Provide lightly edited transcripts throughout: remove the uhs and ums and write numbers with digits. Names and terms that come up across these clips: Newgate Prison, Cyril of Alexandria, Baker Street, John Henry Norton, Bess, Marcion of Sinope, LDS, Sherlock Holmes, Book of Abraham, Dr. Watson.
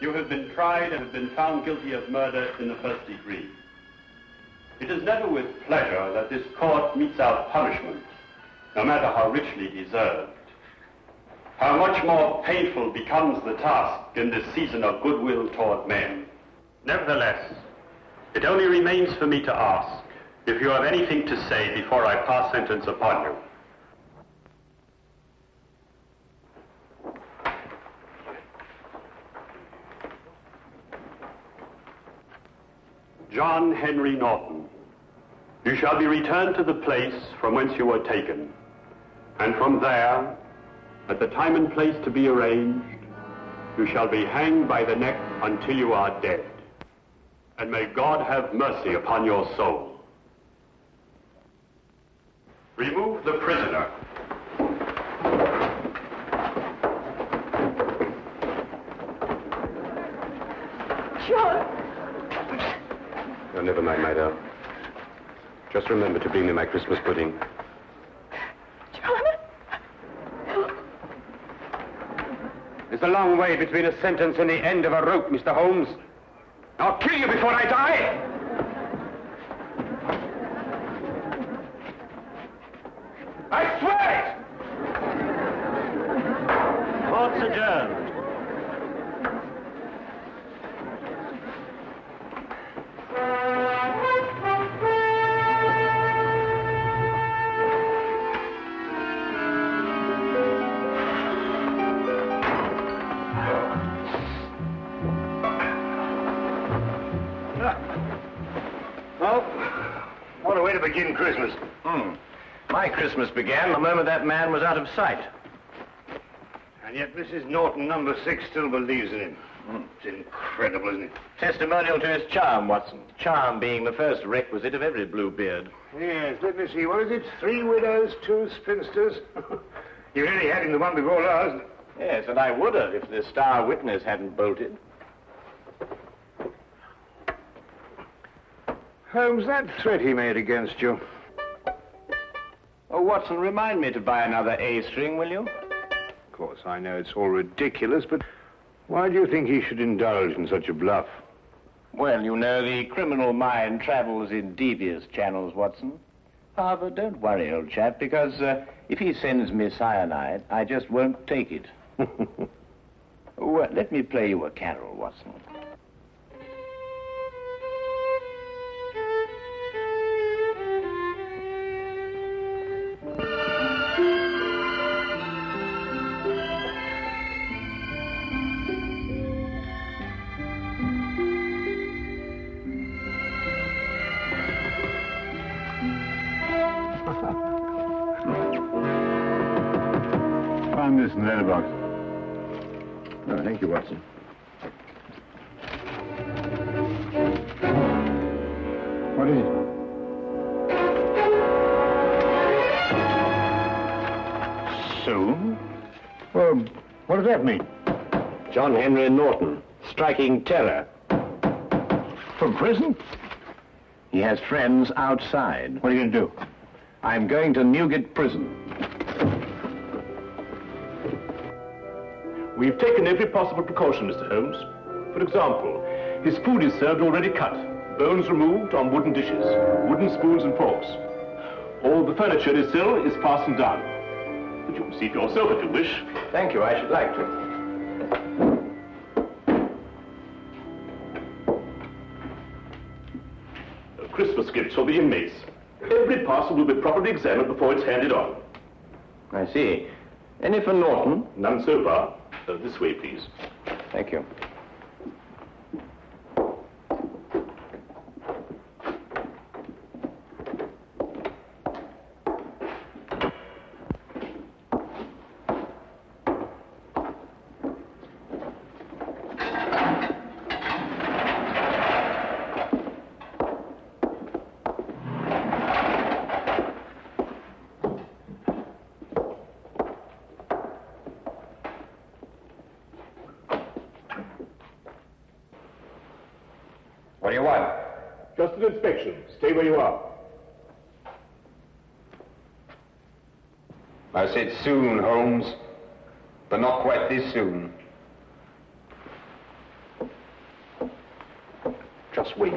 You have been tried and have been found guilty of murder in the first degree. It is never with pleasure that this court metes out punishment, no matter how richly deserved. How much more painful becomes the task in this season of goodwill toward men. Nevertheless, it only remains for me to ask if you have anything to say before I pass sentence upon you. John Henry Norton, you shall be returned to the place from whence you were taken, and from there, at the time and place to be arranged, you shall be hanged by the neck until you are dead. And may God have mercy upon your soul. Remove the prisoner. John! Oh, never mind, my dear. Just remember to bring me my Christmas pudding. John! Help. There's a long way between a sentence and the end of a rope, Mr. Holmes. I'll kill you before I die! I swear it! Court's adjourned. Begin Christmas. My Christmas began the moment that man was out of sight. And yet Mrs. Norton, number 6, still believes in him. It's incredible, isn't it? Testimonial to his charm, Watson. Charm being the first requisite of every Bluebeard. Yes, let me see. What is it? 3 widows, 2 spinsters. You really had him the one before last. Yes, and I would have if the star witness hadn't bolted. Holmes, that threat he made against you. Oh, Watson, remind me to buy another A-string, will you? Of course, I know it's all ridiculous, but why do you think he should indulge in such a bluff? Well, you know, the criminal mind travels in devious channels, Watson. However, don't worry, old chap, because if he sends me cyanide, I just won't take it. Well, let me play you a carol, Watson. Find this in the letter box. Oh, thank you, Watson. What is it? Soon? Well, what does that mean? John Henry Norton, striking terror. From prison? He has friends outside. What are you going to do? I'm going to Newgate Prison. We've taken every possible precaution, Mr. Holmes. For example, his food is served already cut, bones removed on wooden dishes, wooden spoons and forks. All the furniture in his cell is fastened down. But you can see for yourself if you wish. Thank you, I should like to. Christmas gifts for the inmates. Every parcel will be properly examined before it's handed on. I see. Any for Norton? None so far. This way, please. Thank you. What do you want? Just an inspection. Stay where you are. I said soon, Holmes, but not quite this soon. Just wait.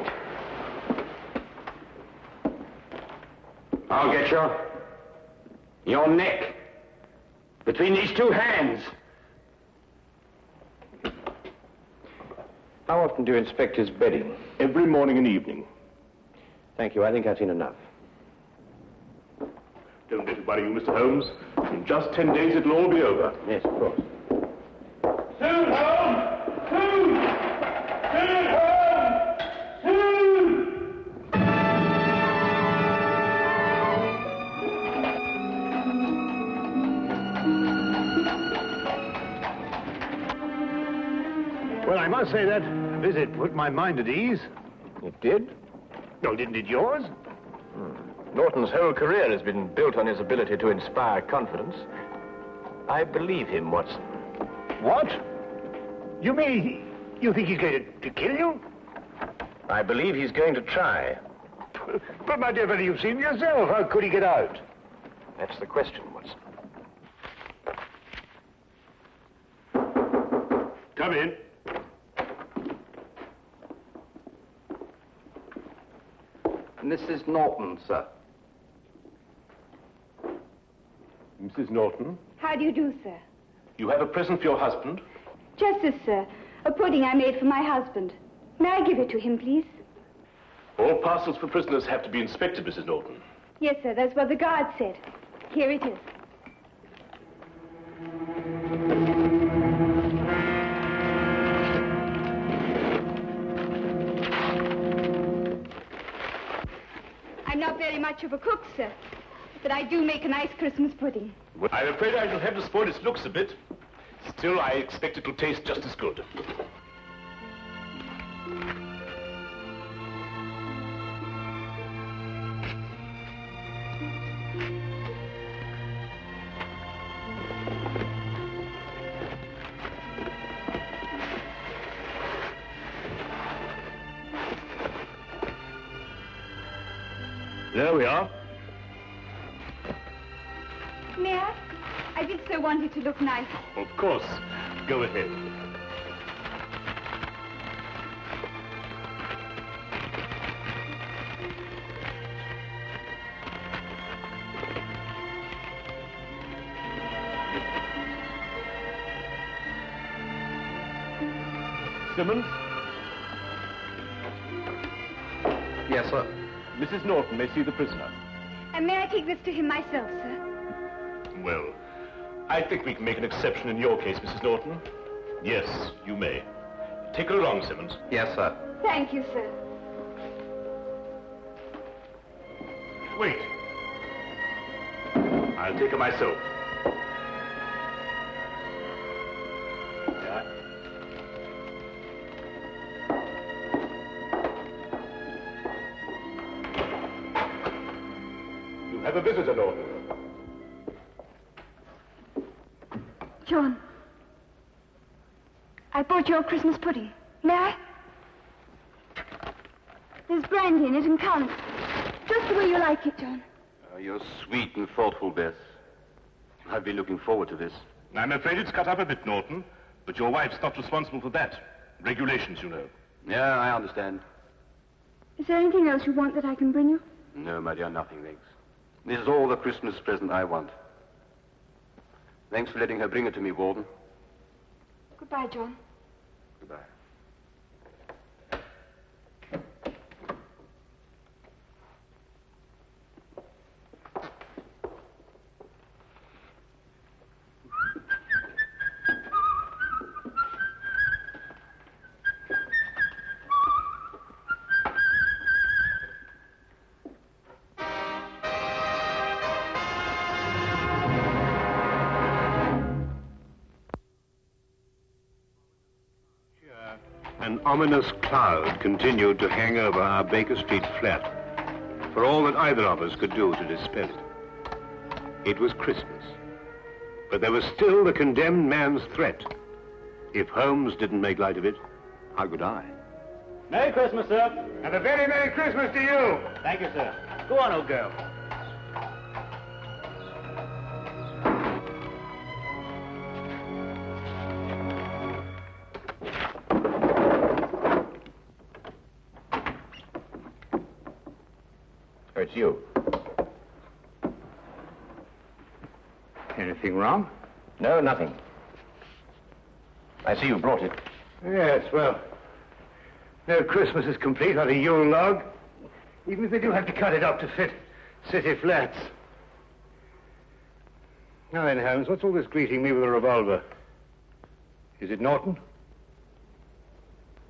I'll get you. Your neck. Between these two hands. How often do you inspect his bedding? Every morning and evening. Thank you. I think I've seen enough. Don't let it worry you, Mr. Holmes. In just 10 days, it'll all be over. Yes, of course. Soon, Holmes! Soon! Soon, Holmes! Soon! Well, I must say that visit put my mind at ease. It did? No, didn't it yours? Norton's whole career has been built on his ability to inspire confidence. I believe him, Watson. What? You mean you think he's going to kill you? I believe he's going to try. But, my dear fellow, you've seen yourself. How could he get out? That's the question, Watson. Come in. Mrs. Norton, sir. Mrs. Norton? How do you do, sir? You have a present for your husband? Just this, sir. A pudding I made for my husband. May I give it to him, please? All parcels for prisoners have to be inspected, Mrs. Norton. Yes, sir. That's what the guard said. Here it is. I'm not very much of a cook, sir. But I do make a nice Christmas pudding. Well, I'm afraid I shall have to spoil its looks a bit. Still, I expect it will taste just as good. There we are. May I? I did so want it to look nice. Of course. Go ahead. Simmons? Yes, sir. Mrs. Norton may see the prisoner. And may I take this to him myself, sir? Well, I think we can make an exception in your case, Mrs. Norton. Yes, you may. Take her along, Simmons. Yes, sir. Thank you, sir. Wait. I'll take her myself. You have a visitor, Norton. John, I bought your Christmas pudding. May I? There's brandy in it and cognac. Just the way you like it, John. Oh, you're sweet and thoughtful, Bess. I've been looking forward to this. I'm afraid it's cut up a bit, Norton. But your wife's not responsible for that. Regulations, you know. Yeah, I understand. Is there anything else you want that I can bring you? No, my dear, nothing, thanks. This is all the Christmas present I want. Thanks for letting her bring it to me, Warden. Goodbye, John. Goodbye. An ominous cloud continued to hang over our Baker Street flat, for all that either of us could do to dispel it. It was Christmas, but there was still the condemned man's threat. If Holmes didn't make light of it, how could I? Merry Christmas, sir. And a very Merry Christmas to you. Thank you, sir. Go on, old girl. It's you. Anything wrong? No, nothing. I see you brought it. Yes, well, no Christmas is complete without a Yule log, even if they do have to cut it up to fit city flats. Now then, Holmes, what's all this greeting me with a revolver? Is it Norton?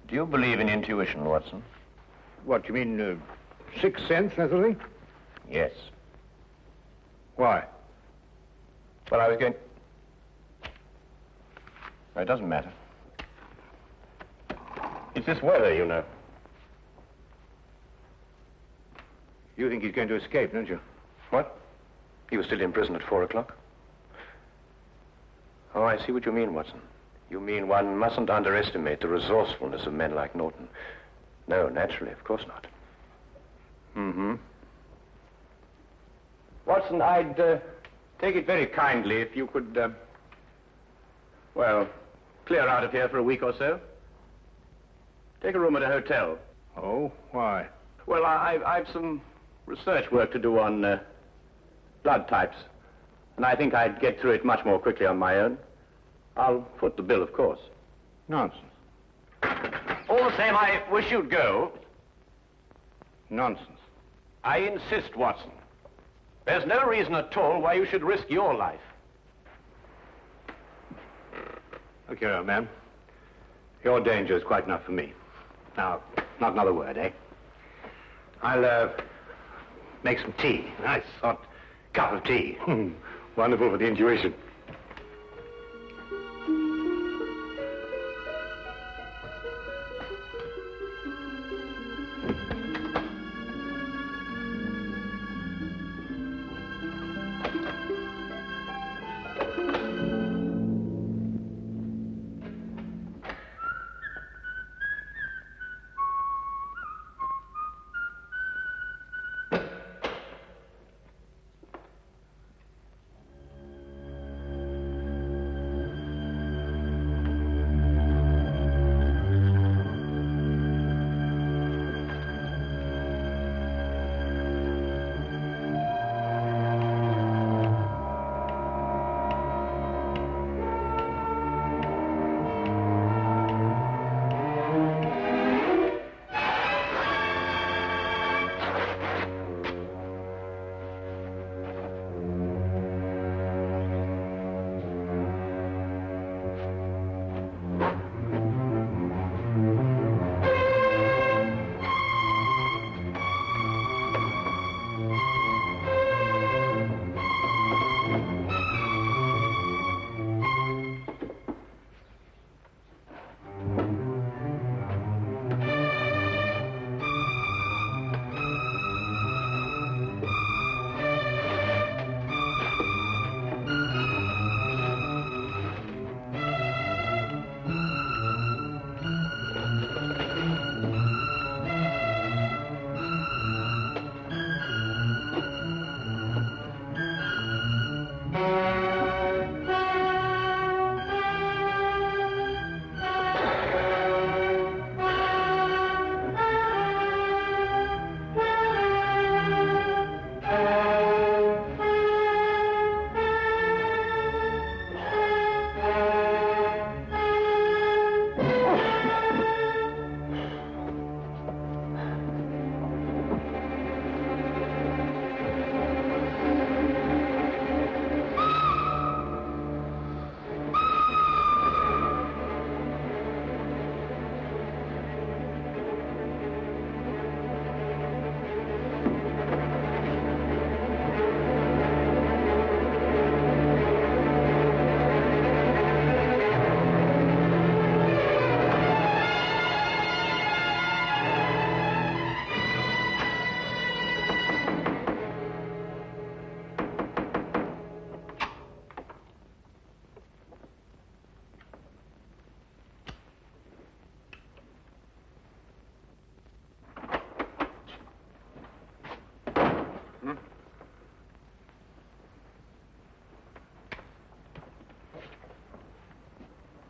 Do you believe in intuition, Watson? What, you mean sixth sense, that sort of thing? Yes. Why? Well, I was going... No, it doesn't matter. It's this weather, you know. You think he's going to escape, don't you? What? He was still in prison at 4 o'clock. Oh, I see what you mean, Watson. You mean one mustn't underestimate the resourcefulness of men like Norton. No, naturally, of course not. Mm-hmm. Watson, I'd take it very kindly if you could, well, clear out of here for a week or so. Take a room at a hotel. Oh, why? Well, I've some research work to do on blood types, and I think I'd get through it much more quickly on my own. I'll foot the bill, of course. Nonsense. All the same, I wish you'd go. Nonsense. I insist, Watson. There's no reason at all why you should risk your life. Look here, old man. Your danger is quite enough for me. Now, not another word, eh? I'll make some tea. Nice hot cup of tea. Wonderful for the intuition.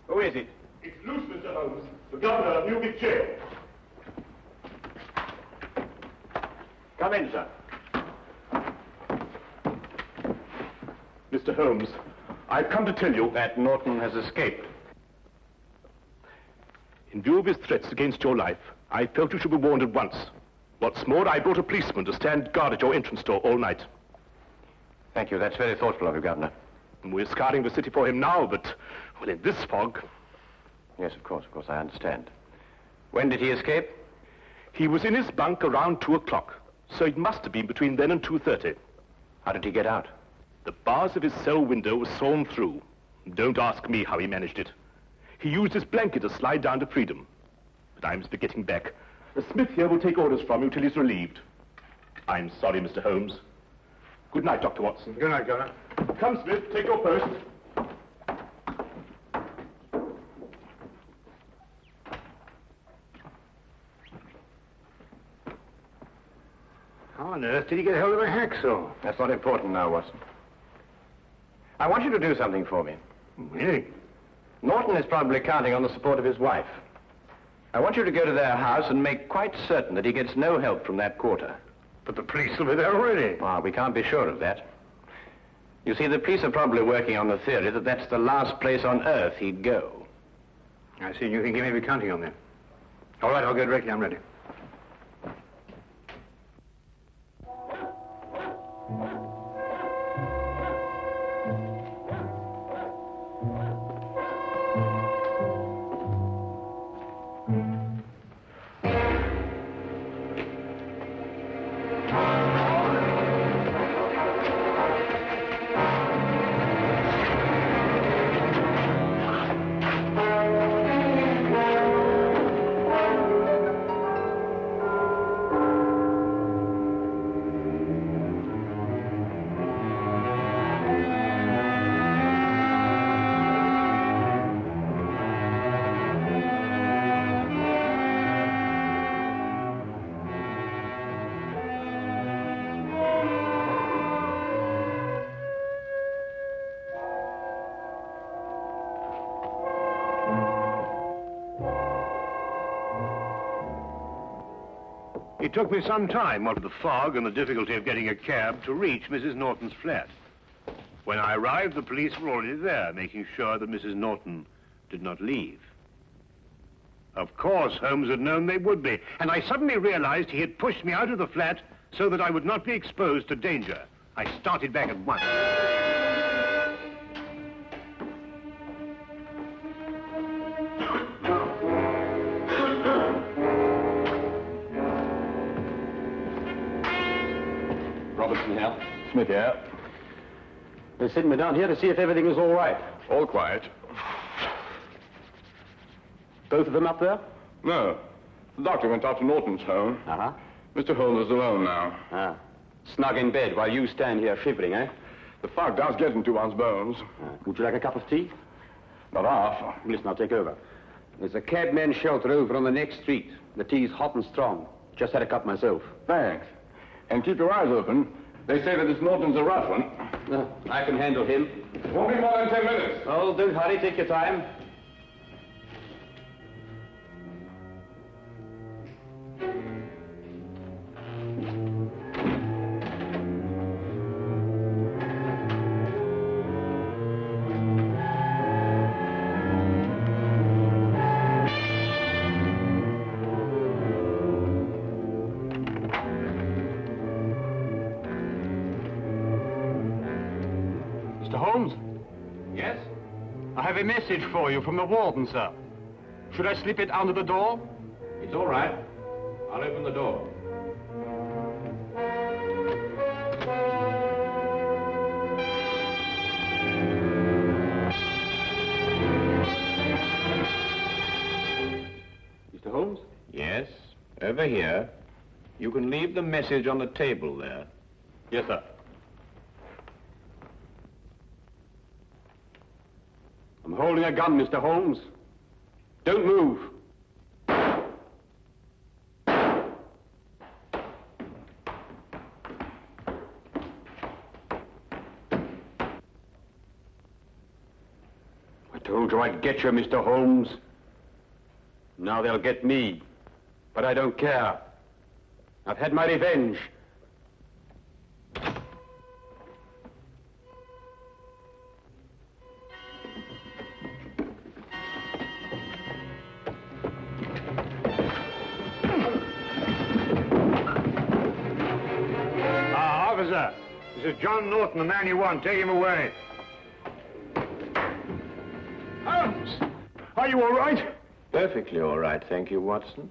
Who is it? It's Luce, Mr. Holmes, the governor of Newgate Jail. Come in, sir. Mr. Holmes, I've come to tell you that Norton has escaped. In view of his threats against your life, I felt you should be warned at once. What's more, I brought a policeman to stand guard at your entrance door all night. Thank you. That's very thoughtful of you, Governor. And we're scouring the city for him now, but, well, in this fog... Yes, of course, I understand. When did he escape? He was in his bunk around 2 o'clock, so it must have been between then and 2:30. How did he get out? The bars of his cell window were sawn through. Don't ask me how he managed it. He used his blanket to slide down to freedom. But I must be getting back. The Smith here will take orders from you till he's relieved. I'm sorry, Mr. Holmes. Good night, Dr. Watson. Good night, Governor. Come, Smith, take your post. How on earth did he get hold of a hacksaw? That's not important now, Watson. I want you to do something for me. Really? Norton is probably counting on the support of his wife. I want you to go to their house and make quite certain that he gets no help from that quarter. But the police will be there already. Ah, we can't be sure of that. You see, the police are probably working on the theory that that's the last place on earth he'd go. I see. You think he may be counting on them. All right, I'll go directly. I'm ready. It took me some time, out of the fog and the difficulty of getting a cab, to reach Mrs. Norton's flat. When I arrived, the police were already there, making sure that Mrs. Norton did not leave. Of course, Holmes had known they would be, and I suddenly realized he had pushed me out of the flat so that I would not be exposed to danger. I started back at once. Smith here. They're sitting me down here to see if everything is all right. All quiet. Both of them up there? No. The doctor went up to Norton's home. Uh-huh. Mr. Holmes is alone now. Ah. Snug in bed while you stand here shivering, eh? The fog does get into one's bones. Would you like a cup of tea? Not half. Listen, I'll take over. There's a cabman's shelter over on the next street. The tea's hot and strong. Just had a cup myself. Thanks. And keep your eyes open. They say that this Norton's a rough one. No, I can handle him. It won't be more than 10 minutes. Oh, don't hurry. Take your time. A message for you from the warden, sir. Should I slip it under the door? It's all right. I'll open the door. Mr. Holmes? Yes, over here. You can leave the message on the table there. Yes, sir. I'm holding a gun, Mr. Holmes. Don't move. I told you I'd get you, Mr. Holmes. Now they'll get me. But I don't care. I've had my revenge. This is John Norton, the man you want. Take him away. Holmes! Are you all right? Perfectly all right, thank you, Watson.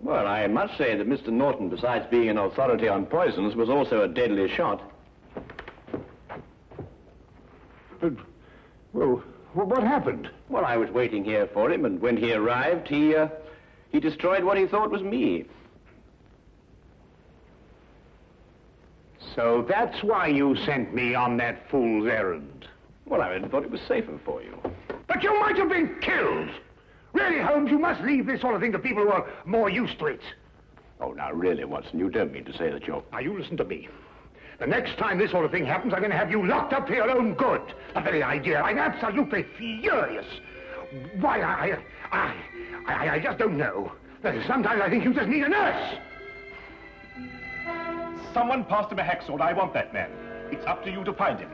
Well, I must say that Mr. Norton, besides being an authority on poisons, was also a deadly shot. But, well, what happened? Well, I was waiting here for him, and when he arrived, he destroyed what he thought was me. So that's why you sent me on that fool's errand. Well, I thought it was safer for you. But you might have been killed! Really, Holmes, you must leave this sort of thing to people who are more used to it. Oh, now, really, Watson, you don't mean to say that you're... Now, you listen to me. The next time this sort of thing happens, I'm going to have you locked up for your own good. The very idea. I'm absolutely furious. Why, I just don't know. Sometimes I think you just need a nurse. Someone passed him a hacksaw. I want that man. It's up to you to find him.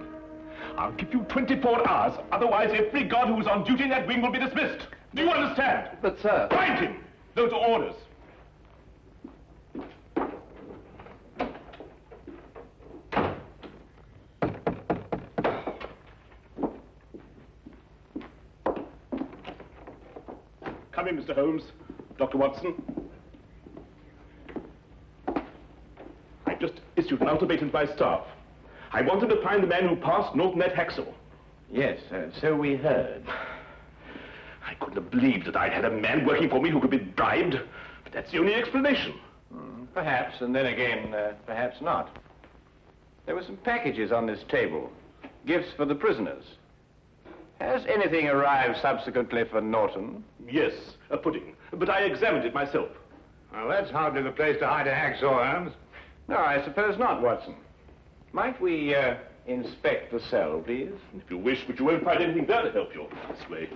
I'll give you 24 hours. Otherwise, every guard who is on duty in that wing will be dismissed. Do you understand? But, sir... Find him! Those are orders. Come in, Mr. Holmes. Dr. Watson. I've just issued an ultimatum to my staff. I want them to find the man who passed Norton at Haxall. Yes, so we heard. I couldn't have believed that I'd had a man working for me who could be bribed. But that's the only explanation. Perhaps, and then again, perhaps not. There were some packages on this table. Gifts for the prisoners. Has anything arrived subsequently for Norton? Yes, a pudding. But I examined it myself. Well, that's hardly the place to hide a hacksaw, Holmes. No, I suppose not, Watson. Might we, inspect the cell, please? If you wish, but you won't find anything there to help you this way.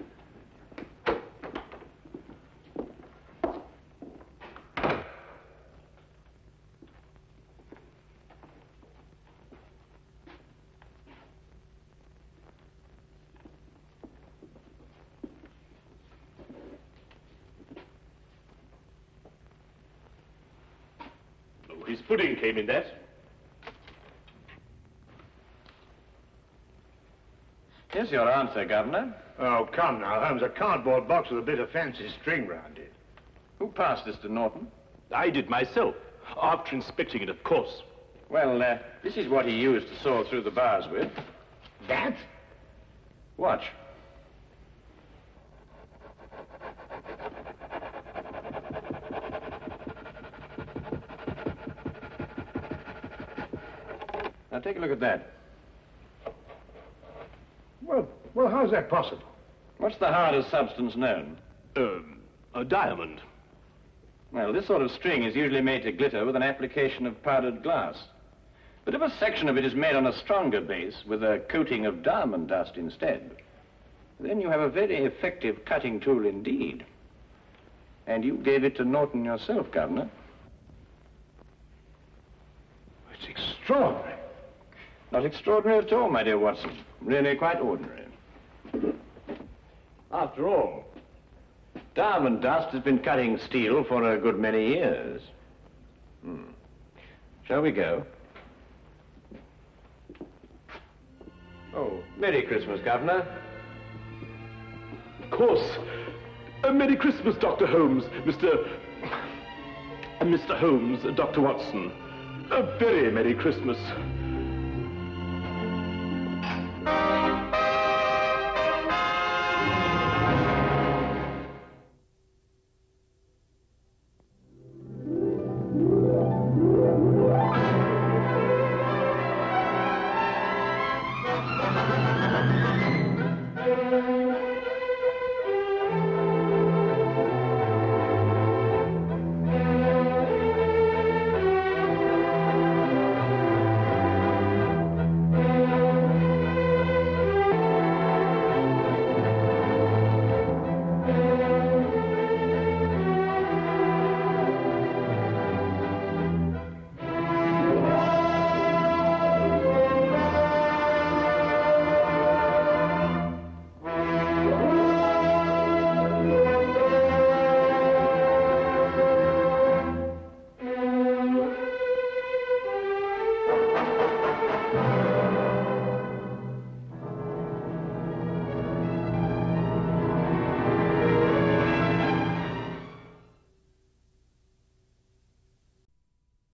His pudding came in that. Here's your answer, Governor. Oh, come now, Holmes. A cardboard box with a bit of fancy string round it. Who passed this to Norton? I did myself. After inspecting it, of course. Well, this is what he used to saw through the bars with. That? Watch. Now, take a look at that. Well, how's that possible? What's the hardest substance known? A diamond. Well, this sort of string is usually made to glitter with an application of powdered glass. But if a section of it is made on a stronger base with a coating of diamond dust instead, then you have a very effective cutting tool indeed. And you gave it to Norton yourself, Governor. It's extraordinary. Not extraordinary at all, my dear Watson. Really quite ordinary. After all, diamond dust has been cutting steel for a good many years. Shall we go? Oh, Merry Christmas, Governor. Of course. Merry Christmas, Dr. Holmes, Mr. Holmes, Dr. Watson. A very Merry Christmas.